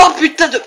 Oh putain de...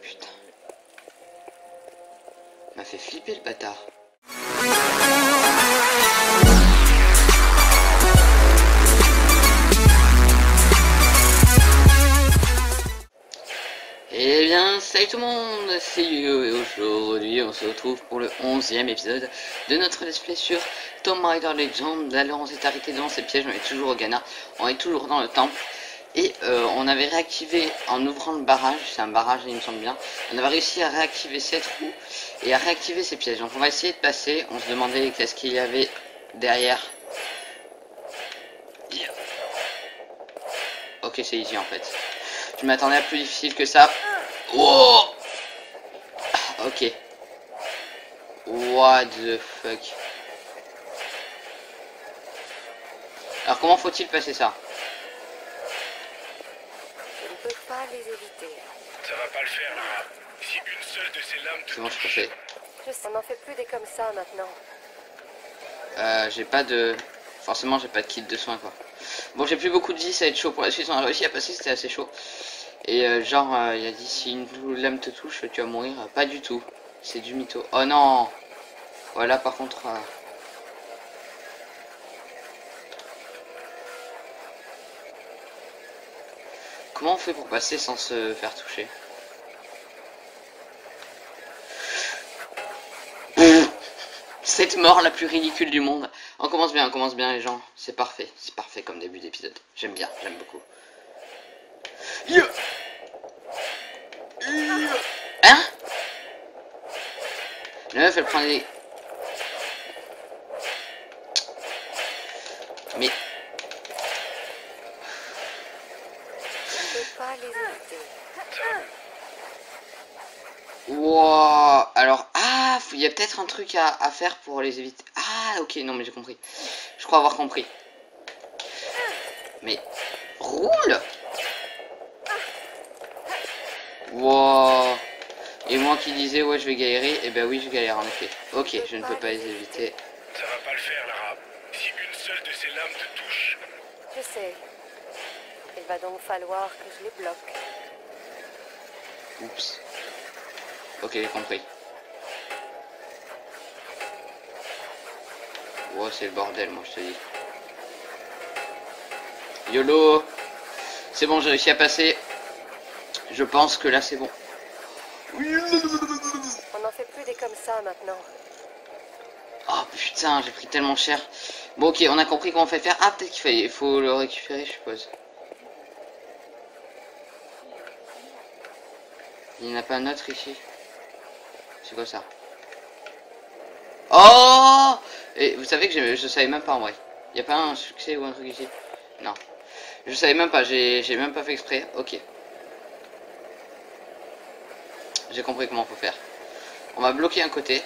Putain. M'a fait flipper le bâtard. Eh bien, salut tout le monde, c'est Hugo et aujourd'hui on se retrouve pour le 11e épisode de notre let's play sur Tomb Raider Legend. Alors on s'est arrêté dans ces pièges, on est toujours au Ghana, on est toujours dans le temple. Et on avait réactivé en ouvrant le barrage, c'est un barrage il me semble bien, on avait réussi à réactiver cette roue et à réactiver ces pièges. Donc on va essayer de passer, on se demandait qu'est-ce qu'il y avait derrière. Ok, c'est easy en fait. Je m'attendais à plus difficile que ça. Wow. Ok. What the fuck. Alors comment faut-il passer ça? On peut pas les éviter. Ça va pas le faire là. Si une seule de ces lames te... Comment je fais? Je sais, on n'en fait plus des comme ça maintenant. J'ai pas de... Forcément j'ai pas de kit de soins quoi. Bon, j'ai plus beaucoup de vie, ça va être chaud pour la suite. On a réussi à passer, c'était assez chaud. Et il a dit si une lame te touche, tu vas mourir. Pas du tout. C'est du mytho. Oh non. Voilà, par contre. Comment on fait pour passer sans se faire toucher? Cette mort la plus ridicule du monde. On commence bien les gens. C'est parfait comme début d'épisode. J'aime bien, j'aime beaucoup. Yeah. Hein? La meuf elle prend des... Mais... Wow. Alors... Ah, il y a peut-être un truc à faire pour les éviter. Ah ok, non mais j'ai compris. Je crois avoir compris. Mais... Roule. Wow. Et moi qui disais ouais je vais galérer, et ben oui je galère en effet. Ok, je ne peux pas les éviter. Ça va pas le faire Lara. Si une seule de ces lames te touche. Je sais. Il va donc falloir que je les bloque. Oups. Ok, j'ai compris. Wow, c'est le bordel moi je te dis. YOLO. C'est bon, j'ai réussi à passer. Je pense que là c'est bon. On n'en fait plus des comme ça maintenant. Oh putain, j'ai pris tellement cher. Bon ok, on a compris comment on fait faire. Ah peut-être qu'il fallait, il faut le récupérer je suppose. Il n'y en a pas un autre ici. C'est quoi ça? Oh. Et vous savez que je savais même pas en vrai. Il n'y a pas un succès ou un truc ici? Non. Je savais même pas, j'ai même pas fait exprès. Ok. J'ai compris comment faut faire. On va bloquer un côté.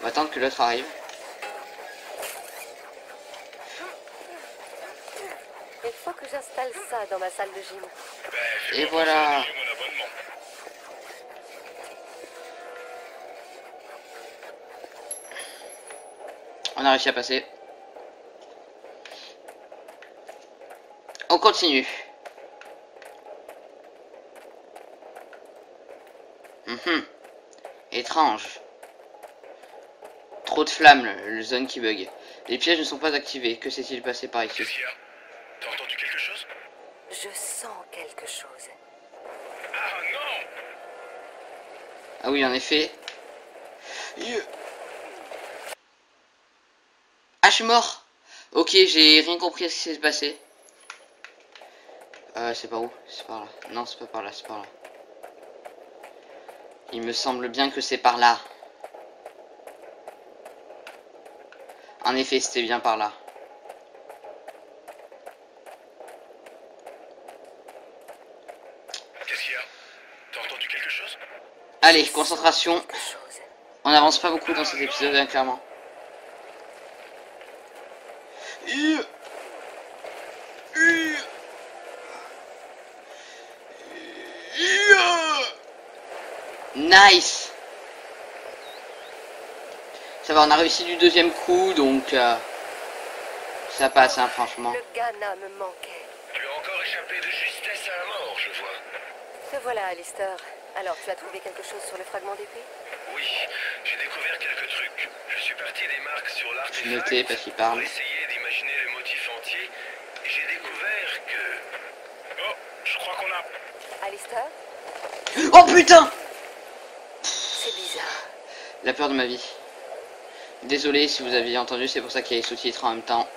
On va attendre que l'autre arrive. Il faut que j'installe ça dans ma salle de gym. Et voilà. On a réussi à passer. On continue. Étrange. Trop de flammes, le zone qui bug. Les pièges ne sont pas activés. Que s'est-il passé par ici? T'as entendu quelque chose? Je sens quelque chose. Ah non! Ah oui, en effet. Ah, je suis mort. Ok, j'ai rien compris à ce qui s'est passé. C'est par où? C'est par là. Non, c'est pas par là, c'est par là. Il me semble bien que c'est par là. En effet, c'était bien par là. Qu'est-ce qu'il y a? T'as entendu quelque chose? Allez, concentration. On n'avance pas beaucoup dans cet épisode, hein, clairement. Nice. Ça va, on a réussi du deuxième coup, donc ça passe, hein, franchement. Le Ghana me manquait. Tu as encore échappé de justesse à la mort, je vois. Te voilà, Alistair. Alors, tu as trouvé quelque chose sur le fragment d'épée? Oui, j'ai découvert quelques trucs. Je suis parti des marques sur l'artefact. J'ai noté parce qu'il parle. J'ai essayé d'imaginer le motif entier. J'ai découvert que... Oh, je crois qu'on a... Alistair? Oh putain! C'est bizarre. La peur de ma vie. Désolé si vous aviez entendu, c'est pour ça qu'il y a les sous-titres en même temps.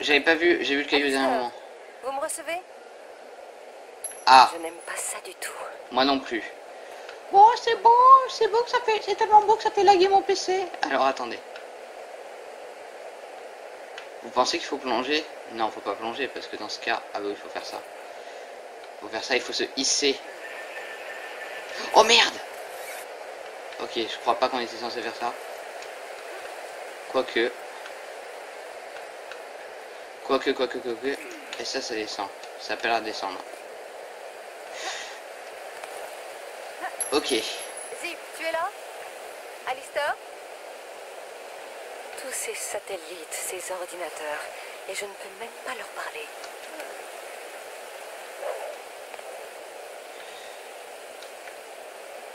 J'avais pas vu, j'ai vu le caillou au dernier moment. Vous me recevez? Ah. Je n'aime pas ça du tout. Moi non plus. Bon, c'est beau que ça fait, c'est tellement beau que ça fait laguer mon PC. Alors attendez. Vous pensez qu'il faut plonger? Non, faut pas plonger parce que dans ce cas, ah bah oui, il faut faire ça. Pour faire ça, il faut se hisser. Oh merde! Ok, je crois pas qu'on était censé faire ça. Quoique. Quoique. Et ça, ça descend. Ça appelle à descendre. Ok. Zip, tu es là? Alistair? Tous ces satellites, ces ordinateurs. Et je ne peux même pas leur parler.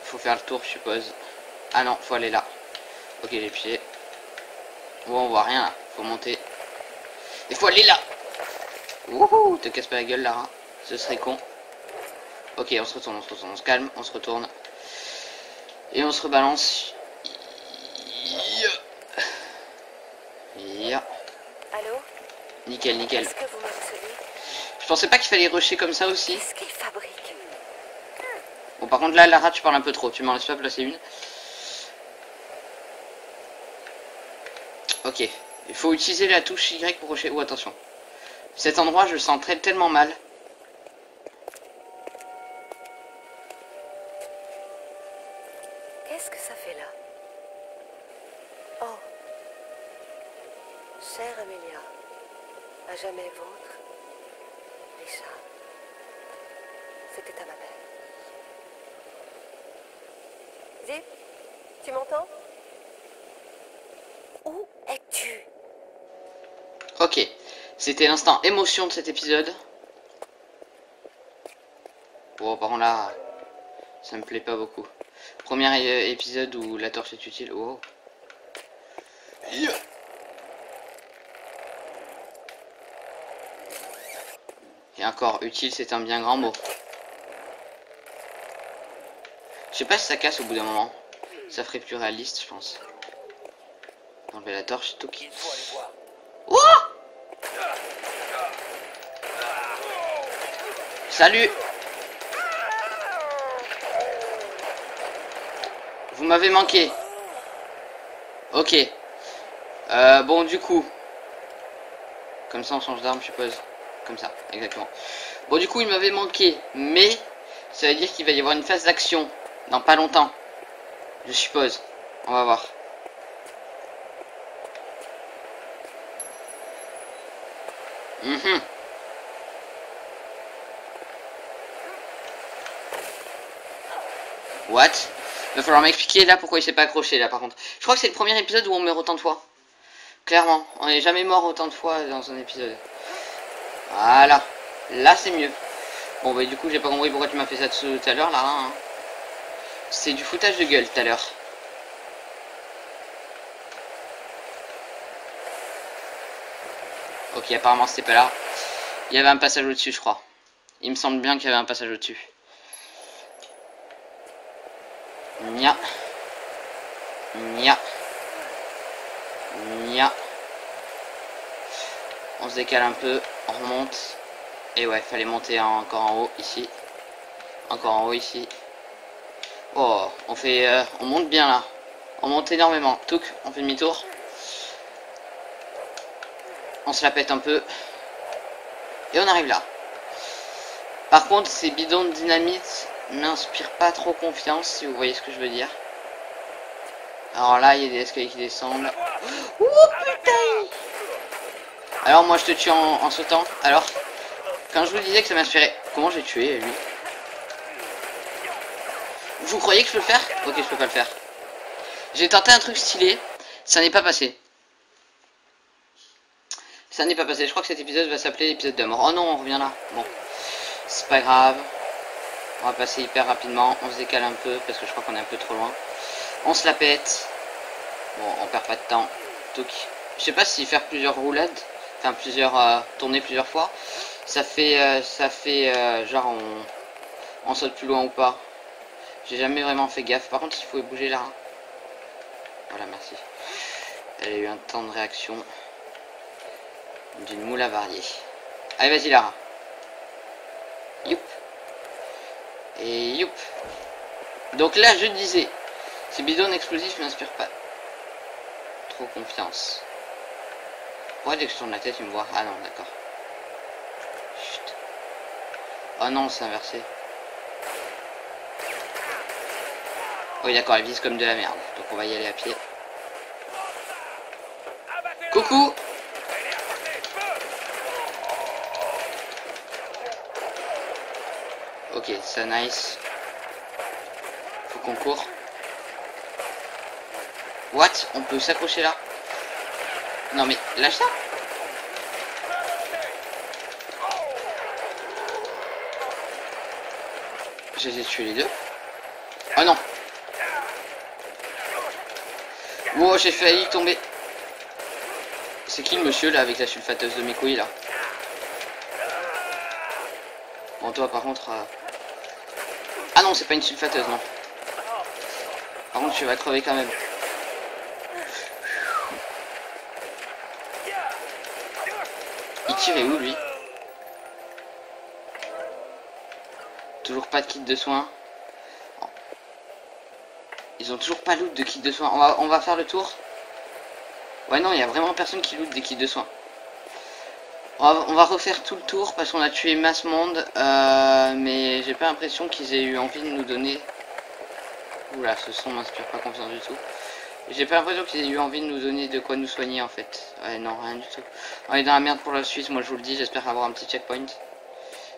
Faut faire le tour, je suppose. Ah non, faut aller là. Ok, les pieds. Bon, on voit rien là. Faut monter. Il faut aller là. Wouhou, te casse pas la gueule là. Hein. Ce serait con. Ok, on se retourne, on se calme, on se retourne. Et on se rebalance. Allô? Nickel, nickel. Je pensais pas qu'il fallait rusher comme ça aussi. Bon, par contre là la rate, je parle un peu trop, tu m'en laisses pas placer une. Ok, il faut utiliser la touche Y pour rocher. Oh attention, cet endroit je le sens tellement mal. Qu'est-ce que ça fait là? Oh, chère Amelia, à jamais vôtre, Richard, c'était à ma mère. Zip, tu m'entends? Où es-tu? Ok, c'était l'instant émotion de cet épisode. Bon, par contre là, ça me plaît pas beaucoup. Premier épisode où la torche est utile. Wow. Et encore, utile, c'est un bien grand mot. Je sais pas si ça casse au bout d'un moment. Ça ferait plus réaliste, je pense. Enlever la torche, tout qui. Oh! Salut! Vous m'avez manqué. Ok. Bon, du coup. Comme ça, on change d'arme, je suppose. Comme ça, exactement. Bon, du coup, il m'avait manqué. Mais ça veut dire qu'il va y avoir une phase d'action. Dans pas longtemps, je suppose. On va voir. What? Il va falloir m'expliquer là pourquoi il s'est pas accroché là par contre. Je crois que c'est le premier épisode où on meurt autant de fois. Clairement, on n'est jamais mort autant de fois dans un épisode. Voilà. Là c'est mieux. Bon bah du coup j'ai pas compris pourquoi tu m'as fait ça tout à l'heure là. Hein. C'est du foutage de gueule tout à l'heure. Ok, apparemment c'était pas là. Il y avait un passage au-dessus, je crois. Il me semble bien qu'il y avait un passage au-dessus. Nya. Nya. Nya. On se décale un peu, on remonte. Et ouais, fallait monter encore en haut ici. Encore en haut ici. Oh, on fait, on monte bien là. On monte énormément. Touc, on fait demi-tour. On se la pète un peu. Et on arrive là. Par contre, ces bidons de dynamite m'inspirent pas trop confiance, si vous voyez ce que je veux dire. Alors là, il y a des escaliers qui descendent. Ouh, putain! Alors moi, je te tue en sautant. Alors, quand je vous disais que ça m'inspirait... Comment j'ai tué, lui? Vous croyez que je peux le faire? Ok, je peux pas le faire. J'ai tenté un truc stylé. Ça n'est pas passé. Ça n'est pas passé. Je crois que cet épisode va s'appeler l'épisode de la mort. Oh non, on revient là. Bon, c'est pas grave. On va passer hyper rapidement. On se décale un peu parce que je crois qu'on est un peu trop loin. On se la pète. Bon, on perd pas de temps. Donc, je sais pas si faire plusieurs roulades, enfin plusieurs tourner plusieurs fois, ça fait genre on saute plus loin ou pas. J'ai jamais vraiment fait gaffe. Par contre, il faut bouger là. Voilà, merci. Elle a eu un temps de réaction d'une moule avariée. Allez, vas-y, Lara. Youp. Et youp. Donc là, je disais, ces bidons explosifs ne m'inspirent pas trop confiance. Ouais, dès que je tourne la tête, il me voit. Ah non, d'accord. Chut. Oh non, c'est inversé. Oui, d'accord, elle vise comme de la merde. Donc on va y aller à pied. Coucou! Ok, ça nice. Faut qu'on court. What? On peut s'accrocher là? Non mais, lâche ça! J'ai tué les deux. Oh non! Wow, j'ai failli tomber. C'est qui le monsieur là avec la sulfateuse de mes couilles là? Bon, toi par contre... Ah non, c'est pas une sulfateuse, non. Par contre, tu vas crever quand même. Il tirait où, lui? Toujours pas de kit de soins. Ils ont toujours pas loot de kit de soins. On va faire le tour. Ouais, non, il y a vraiment personne qui loot des kits de soins. On va refaire tout le tour parce qu'on a tué masse monde. Mais j'ai pas l'impression qu'ils aient eu envie de nous donner... Oula, ce son m'inspire pas confiance du tout. J'ai pas l'impression qu'ils aient eu envie de nous donner de quoi nous soigner en fait. Ouais, non, rien du tout. On est dans la merde pour la Suisse, moi je vous le dis. J'espère avoir un petit checkpoint.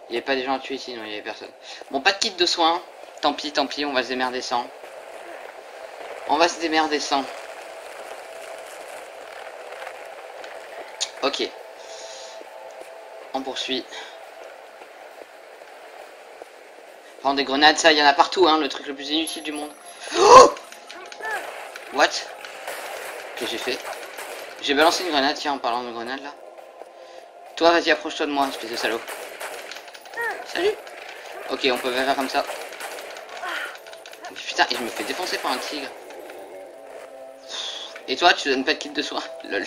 Il n'y avait pas des gens à tuer ici, non, il n'y avait personne. Bon, pas de kit de soins. Tant pis, on va se démerder sans. On va se démerder sans. Ok. On poursuit. Prends des grenades, ça, il y en a partout, hein, le truc le plus inutile du monde. Oh! What? Qu'est-ce que j'ai fait? J'ai balancé une grenade, tiens, en parlant de grenade, là. Toi, vas-y, approche-toi de moi, espèce de salaud. Salut! Ok, on peut faire comme ça. Putain, et je me fais défoncer par un tigre. Et toi, tu donnes pas de kit de soins? Lol.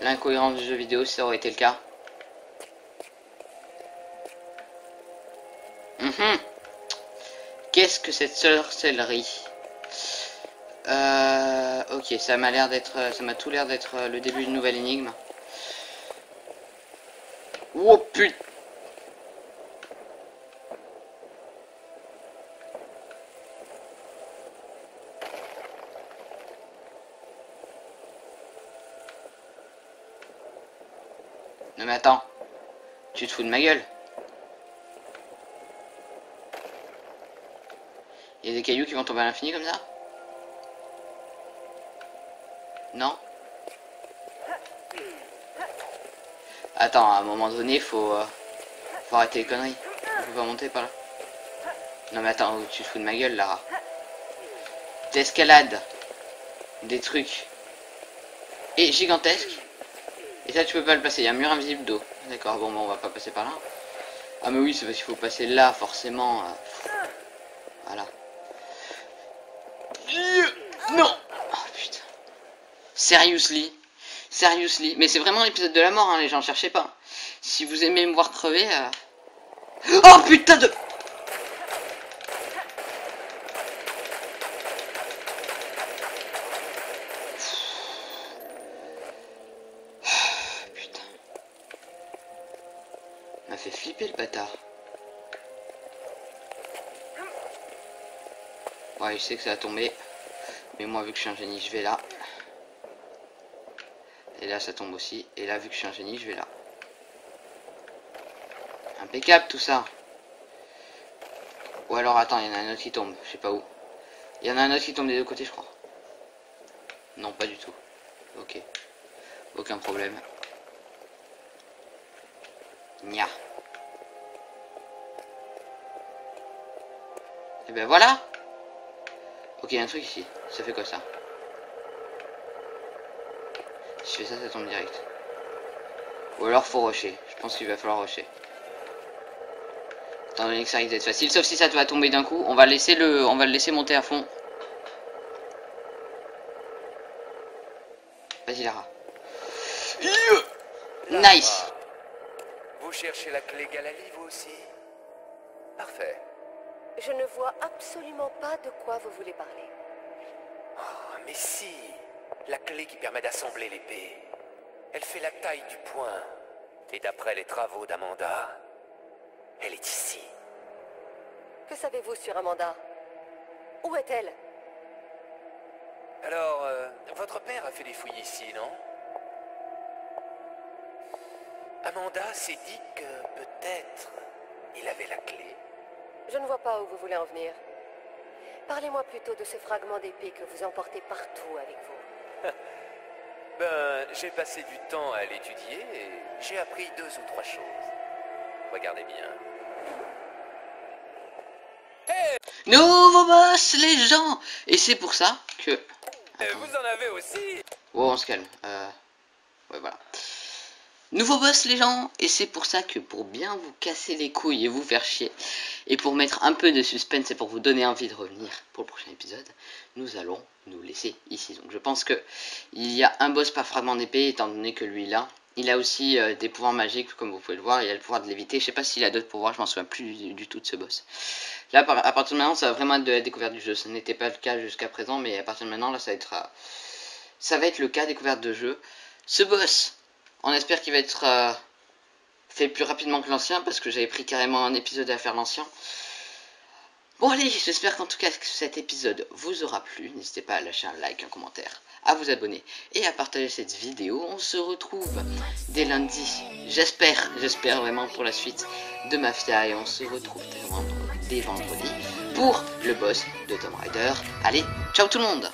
L'incohérence du jeu vidéo, si ça aurait été le cas. Qu'est-ce que cette sorcellerie? Ok, ça m'a l'air d'être... Ça m'a tout l'air d'être le début d'une nouvelle énigme. Oh putain! Non mais attends, tu te fous de ma gueule? Il y a des cailloux qui vont tomber à l'infini comme ça? Non? Attends, à un moment donné, faut arrêter les conneries. On peut pas monter par là. Non mais attends, tu te fous de ma gueule, Lara. T'escalades. Des trucs. Et gigantesques. Et ça, tu peux pas le passer, il y a un mur invisible d'eau. D'accord, bon, on va pas passer par là. Ah mais oui, c'est parce qu'il faut passer là, forcément. Voilà. Non! Oh putain. Seriously? Seriously? Mais c'est vraiment l'épisode de la mort, hein, les gens, cherchez pas. Si vous aimez me voir crever... Oh putain de... Fait flipper le bâtard. Ouais, je sais que ça a tombé, mais moi vu que je suis un génie, je vais là. Et là ça tombe aussi. Et là vu que je suis un génie, je vais là. Impeccable tout ça. Ou alors attends, il y en a un autre qui tombe, je sais pas où. Il y en a un autre qui tombe des deux côtés, je crois. Non, pas du tout. Ok. Aucun problème. Nya. Et ben voilà. Ok, il y a un truc ici. Ça fait quoi ça? Si je fais ça, ça tombe direct. Ou alors faut rusher. Je pense qu'il va falloir rusher. Étant donné que ça risque d'être facile. Sauf si ça va tomber d'un coup. On va le laisser monter à fond. Vas-y Lara. Nice. Vous cherchez la clé Galali, vous aussi? Parfait. Je ne vois absolument pas de quoi vous voulez parler. Oh, mais si. La clé qui permet d'assembler l'épée. Elle fait la taille du poing. Et d'après les travaux d'Amanda, elle est ici. Que savez-vous sur Amanda? Où est-elle? Alors, votre père a fait des fouilles ici, non? Amanda s'est dit que peut-être il avait la clé. Je ne vois pas où vous voulez en venir. Parlez-moi plutôt de ce fragment d'épée que vous emportez partout avec vous. Ben, j'ai passé du temps à l'étudier et j'ai appris 2 ou 3 choses. Regardez bien. Hey, nouveau boss, les gens. Et c'est pour ça que... Attends. Vous en avez aussi. Wow, on se calme. Ouais, voilà. Nouveau boss les gens, et c'est pour ça que pour bien vous casser les couilles et vous faire chier, et pour mettre un peu de suspense et pour vous donner envie de revenir pour le prochain épisode, nous allons nous laisser ici. Donc je pense que il y a un boss par fragment d'épée, étant donné que lui là, il a aussi des pouvoirs magiques comme vous pouvez le voir, il a le pouvoir de l'éviter, je sais pas s'il a d'autres pouvoirs, je m'en souviens plus du tout de ce boss. Là à partir de maintenant ça va vraiment être de la découverte du jeu, ce n'était pas le cas jusqu'à présent, mais à partir de maintenant là ça va être le cas découverte de jeu. Ce boss, on espère qu'il va être fait plus rapidement que l'ancien, parce que j'avais pris carrément un épisode à faire l'ancien. Bon allez, j'espère qu'en tout cas que cet épisode vous aura plu. N'hésitez pas à lâcher un like, un commentaire, à vous abonner et à partager cette vidéo. On se retrouve dès lundi, j'espère vraiment pour la suite de Mafia. Et on se retrouve dès vendredi pour le boss de Tomb Raider. Allez, ciao tout le monde!